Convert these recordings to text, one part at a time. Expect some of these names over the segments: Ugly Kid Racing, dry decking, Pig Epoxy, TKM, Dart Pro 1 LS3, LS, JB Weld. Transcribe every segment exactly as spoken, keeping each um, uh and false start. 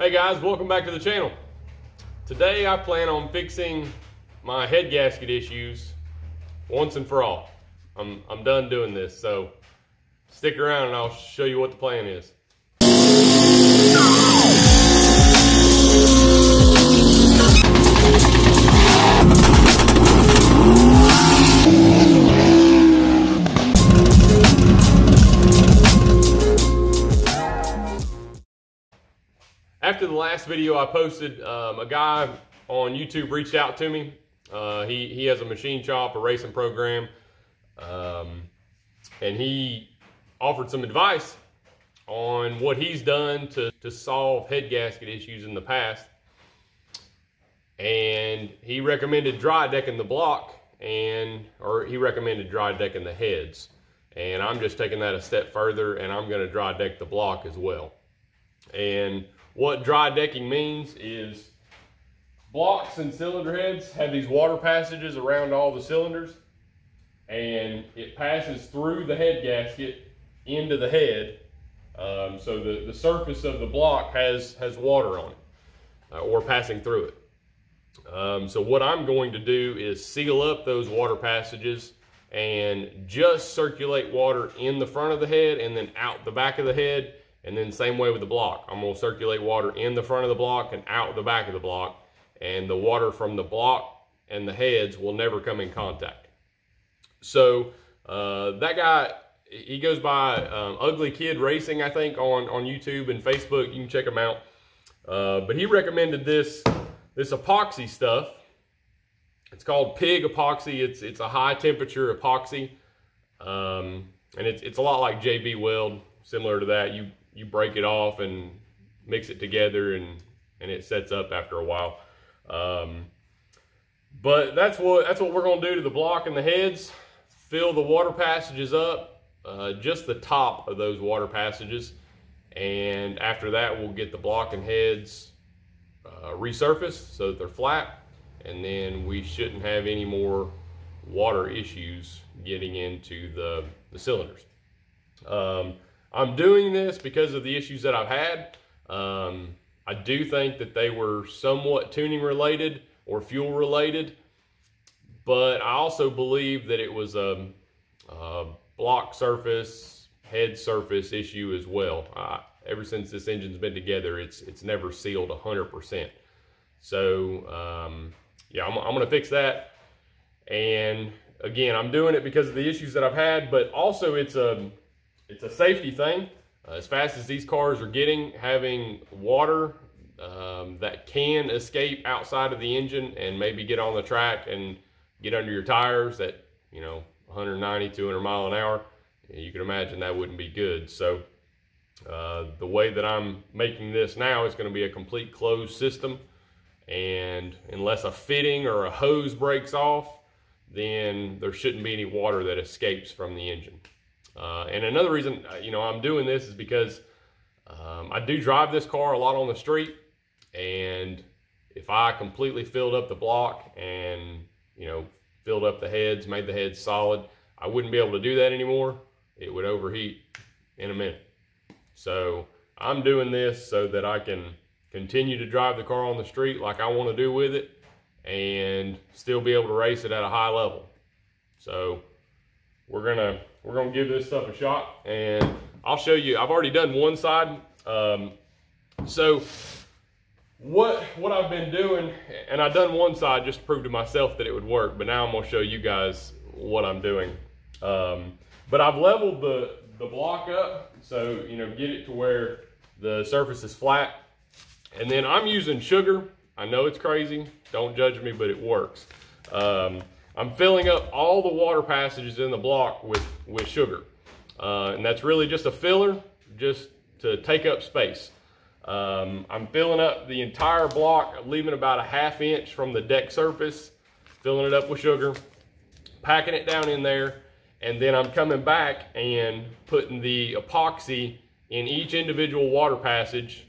Hey guys, welcome back to the channel. Today I plan on fixing my head gasket issues once and for all. I'm, I'm done doing this, so stick around and I'll show you what the plan is. After the last video I posted, um, a guy on YouTube reached out to me. Uh, he, he has a machine shop, a racing program, um, and he offered some advice on what he's done to, to solve head gasket issues in the past. And he recommended dry decking the block, and or he recommended dry decking the heads. And I'm just taking that a step further, and I'm going to dry deck the block as well. And what dry decking means is blocks and cylinder heads have these water passages around all the cylinders, and it passes through the head gasket into the head. Um, so the, the surface of the block has, has water on it uh, or passing through it. Um, so what I'm going to do is seal up those water passages and just circulate water in the front of the head and then out the back of the head. And then same way with the block. I'm gonna circulate water in the front of the block and out the back of the block. And the water from the block and the heads will never come in contact. So uh, that guy, he goes by um, Ugly Kid Racing, I think, on, on YouTube and Facebook. You can check him out. Uh, but he recommended this, this epoxy stuff. It's called Pig Epoxy. It's, it's a high temperature epoxy. Um, and it's, it's a lot like J B Weld, similar to that. You, You break it off and mix it together, and and it sets up after a while. Um, but that's what that's what we're gonna do to the block and the heads. Fill the water passages up, uh, just the top of those water passages, and after that we'll get the block and heads uh, resurfaced so that they're flat, and then we shouldn't have any more water issues getting into the the cylinders. Um, I'm doing this because of the issues that I've had. Um, I do think that they were somewhat tuning related or fuel related, but I also believe that it was a, a block surface, head surface issue as well. Uh, ever since this engine's been together, it's it's never sealed one hundred percent. So um, yeah, I'm, I'm gonna fix that. And again, I'm doing it because of the issues that I've had, but also it's a, It's a safety thing. Uh, as fast as these cars are getting, having water um, that can escape outside of the engine and maybe get on the track and get under your tires at, you know, one ninety, two hundred mile an hour, you can imagine that wouldn't be good. So uh, the way that I'm making this now is going to be a complete closed system. And unless a fitting or a hose breaks off, then there shouldn't be any water that escapes from the engine. Uh, and another reason, you know, I'm doing this is because um, I do drive this car a lot on the street, and if I completely filled up the block and, you know, filled up the heads, made the heads solid, I wouldn't be able to do that anymore. It would overheat in a minute. So I'm doing this so that I can continue to drive the car on the street like I want to do with it and still be able to race it at a high level. So we're gonna we're gonna give this stuff a shot, and I'll show you. I've already done one side. Um, so what what I've been doing, and I've done one side just to prove to myself that it would work, but now I'm gonna show you guys what I'm doing. Um, but I've leveled the the block up, so you know, get it to where the surface is flat, and then I'm using sugar. I know it's crazy. Don't judge me, but it works. Um, I'm filling up all the water passages in the block with, with sugar. Uh, and that's really just a filler, just to take up space. Um, I'm filling up the entire block, leaving about a half inch from the deck surface, filling it up with sugar, packing it down in there, and then I'm coming back and putting the epoxy in each individual water passage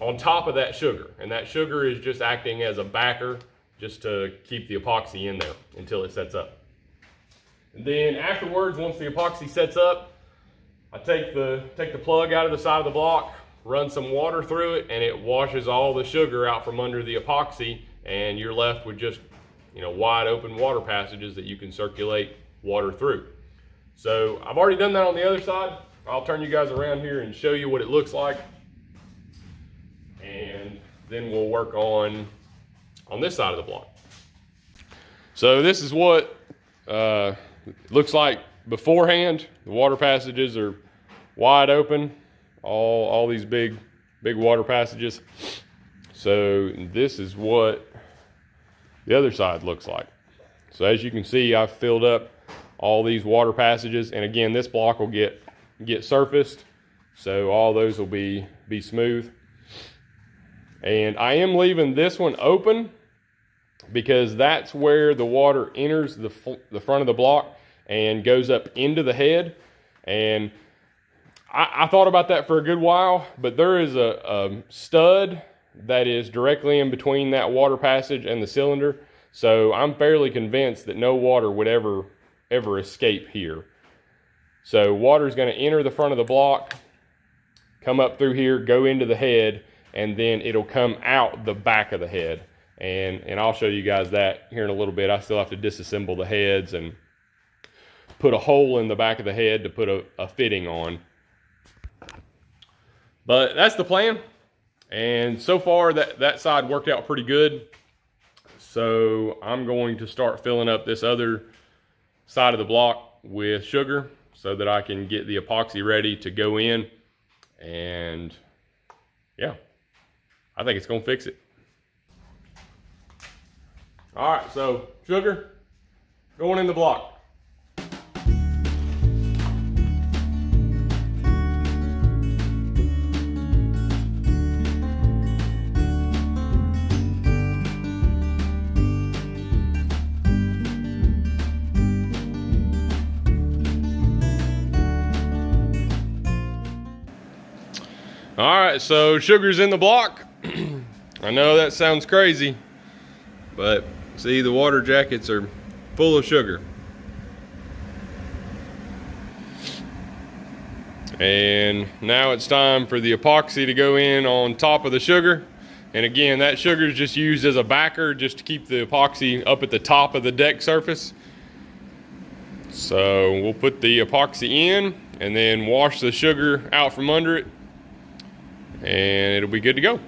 on top of that sugar. And that sugar is just acting as a backer, just to keep the epoxy in there until it sets up. And then afterwards, once the epoxy sets up, I take the, take the plug out of the side of the block, run some water through it, and it washes all the sugar out from under the epoxy, and you're left with just, you know, wide open water passages that you can circulate water through. So I've already done that on the other side. I'll turn you guys around here and show you what it looks like, and then we'll work on on this side of the block. So this is what uh, looks like beforehand. The water passages are wide open, all all these big big water passages. So this is what the other side looks like. So as you can see, I've filled up all these water passages, and again, this block will get get surfaced, so all those will be be smooth. And I am leaving this one open because that's where the water enters the, the front of the block and goes up into the head. And I, I thought about that for a good while, but there is a, a stud that is directly in between that water passage and the cylinder. So I'm fairly convinced that no water would ever, ever escape here. So water is going to enter the front of the block, come up through here, go into the head, and then it'll come out the back of the head. And, and I'll show you guys that here in a little bit. I still have to disassemble the heads and put a hole in the back of the head to put a, a fitting on. But that's the plan. And so far that, that side worked out pretty good. So I'm going to start filling up this other side of the block with sugar so that I can get the epoxy ready to go in. And yeah, I think it's gonna fix it. All right, so sugar going in the block. All right, so sugar's in the block. I know that sounds crazy, but see, the water jackets are full of sugar. And now it's time for the epoxy to go in on top of the sugar. And again, that sugar is just used as a backer just to keep the epoxy up at the top of the deck surface. So we'll put the epoxy in and then wash the sugar out from under it, and it'll be good to go.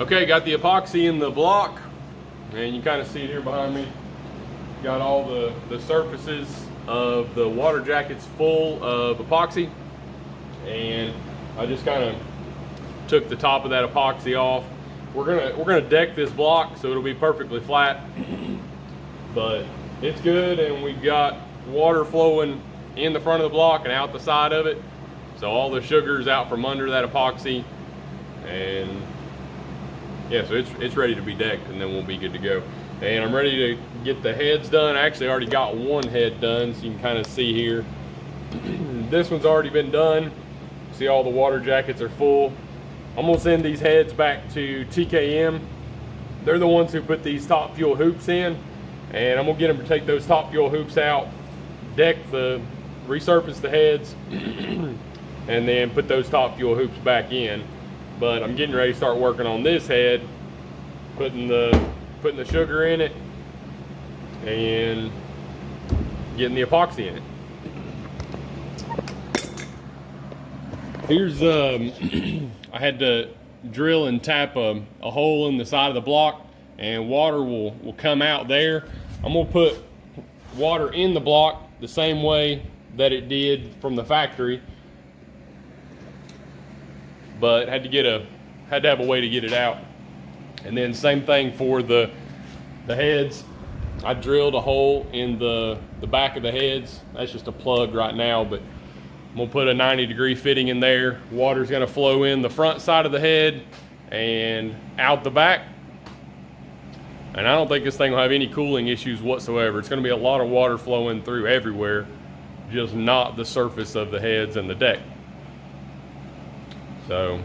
Okay, got the epoxy in the block, and you kind of see it here behind me. Got all the, the surfaces of the water jackets full of epoxy, and I just kind of took the top of that epoxy off. We're gonna we're gonna deck this block so it'll be perfectly flat, but it's good, and we got water flowing in the front of the block and out the side of it. So all the sugar's out from under that epoxy, and yeah, so it's, it's ready to be decked, and then we'll be good to go. And I'm ready to get the heads done. I actually already got one head done, so you can kind of see here. This one's already been done. See, all the water jackets are full. I'm gonna send these heads back to T K M. They're the ones who put these top fuel hoops in, and I'm gonna get them to take those top fuel hoops out, deck the, resurface the heads, and then put those top fuel hoops back in. But I'm getting ready to start working on this head, putting the putting the sugar in it and getting the epoxy in it. Here's um I had to drill and tap a, a hole in the side of the block and water will, will come out there. I'm gonna put water in the block the same way that it did from the factory, but had to get a had to have a way to get it out. And then same thing for the the heads. I drilled a hole in the the back of the heads. That's just a plug right now, but I'm gonna put a ninety degree fitting in there. Water's gonna flow in the front side of the head and out the back. And I don't think this thing will have any cooling issues whatsoever. It's gonna be a lot of water flowing through everywhere, just not the surface of the heads and the deck. So,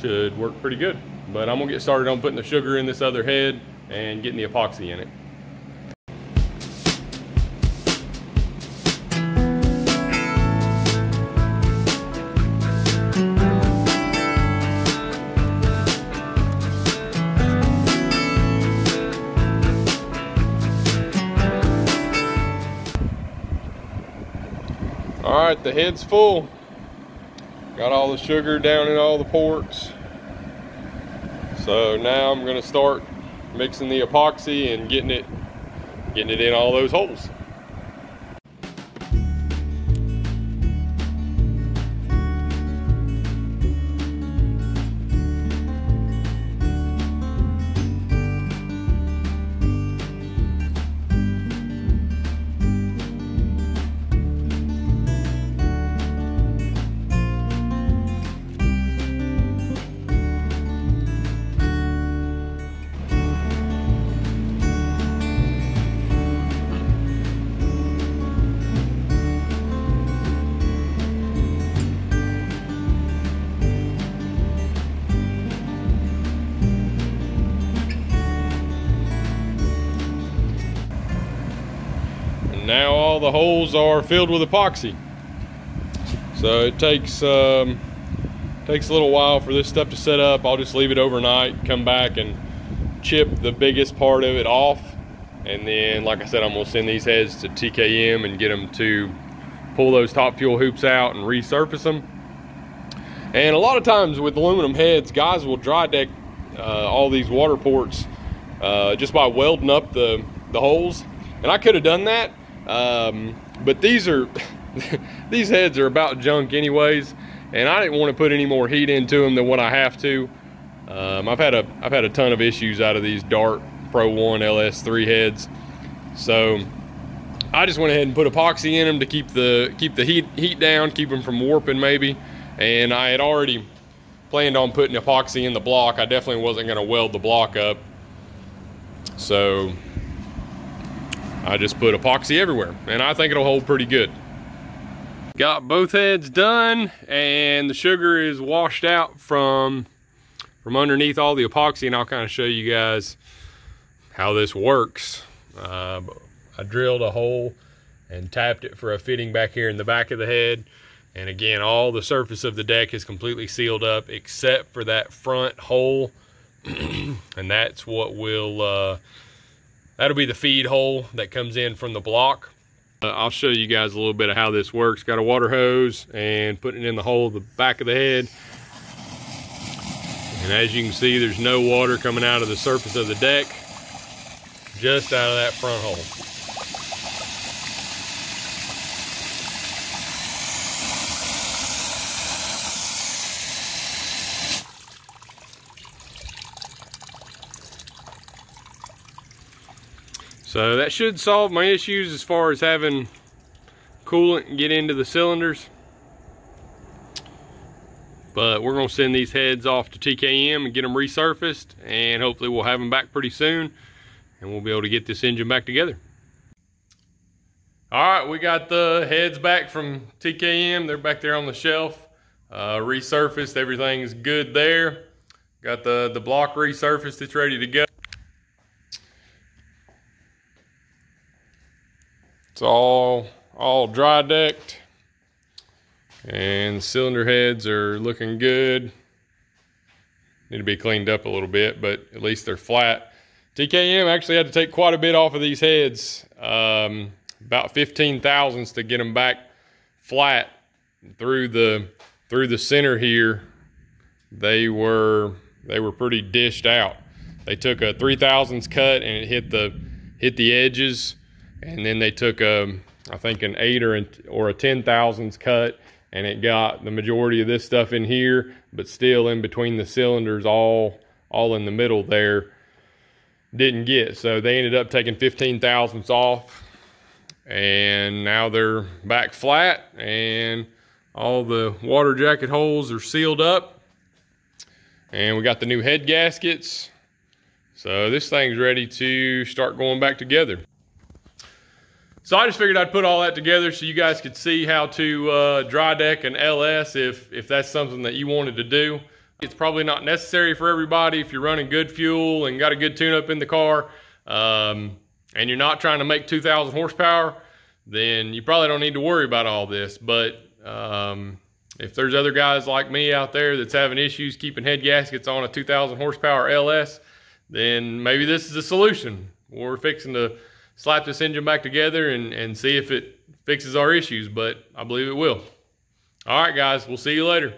should work pretty good. But I'm gonna get started on putting the sugar in this other head and getting the epoxy in it. Alright, the head's full. Got all the sugar down in all the ports. So now I'm gonna start mixing the epoxy and getting it getting it in all those holes. Now all the holes are filled with epoxy. So it takes um, takes a little while for this stuff to set up. I'll just leave it overnight, come back and chip the biggest part of it off. And then, like I said, I'm gonna send these heads to T K M and get them to pull those top fuel hoops out and resurface them. And a lot of times with aluminum heads, guys will dry deck uh, all these water ports uh, just by welding up the, the holes. And I could have done that. Um, but these are these heads are about junk anyways, and I didn't want to put any more heat into them than what I have to. Um, I've had a I've had a ton of issues out of these Dart Pro one L S three heads, so I just went ahead and put epoxy in them to keep the keep the heat heat down, keep them from warping maybe. And I had already planned on putting epoxy in the block. I definitely wasn't going to weld the block up, so I just put epoxy everywhere, and I think it'll hold pretty good. Got both heads done, and the sugar is washed out from, from underneath all the epoxy, and I'll kind of show you guys how this works. Uh, I drilled a hole and tapped it for a fitting back here in the back of the head, and again, all the surface of the deck is completely sealed up except for that front hole, and that's what will... Uh, That'll be the feed hole that comes in from the block. Uh, I'll show you guys a little bit of how this works. Got a water hose and putting it in the hole of the back of the head. And as you can see, there's no water coming out of the surface of the deck, just out of that front hole. So that should solve my issues as far as having coolant get into the cylinders. But we're gonna send these heads off to T K M and get them resurfaced, and hopefully we'll have them back pretty soon and we'll be able to get this engine back together. All right, we got the heads back from T K M. They're back there on the shelf, uh, resurfaced, everything's good there. Got the, the block resurfaced, it's ready to go. It's all, all dry decked, and the cylinder heads are looking good. Need to be cleaned up a little bit, but at least they're flat. T K M actually had to take quite a bit off of these heads, um, about fifteen thousandths to get them back flat through the through the center here. They were they were pretty dished out. They took a three thousandths cut and it hit the hit the edges, and then they took a, I think an eight or a, or a ten thousandths cut, and it got the majority of this stuff in here, but still in between the cylinders, all all in the middle there, didn't get. So they ended up taking fifteen thousandths off, and now they're back flat, and all the water jacket holes are sealed up, and we got the new head gaskets. So this thing's ready to start going back together. So I just figured I'd put all that together so you guys could see how to uh, dry deck an L S if, if that's something that you wanted to do. It's probably not necessary for everybody if you're running good fuel and got a good tune-up in the car, um, and you're not trying to make two thousand horsepower, then you probably don't need to worry about all this. But um, if there's other guys like me out there that's having issues keeping head gaskets on a two thousand horsepower L S, then maybe this is a solution. We're fixing to slap this engine back together and, and see if it fixes our issues, but I believe it will. All right, guys, we'll see you later.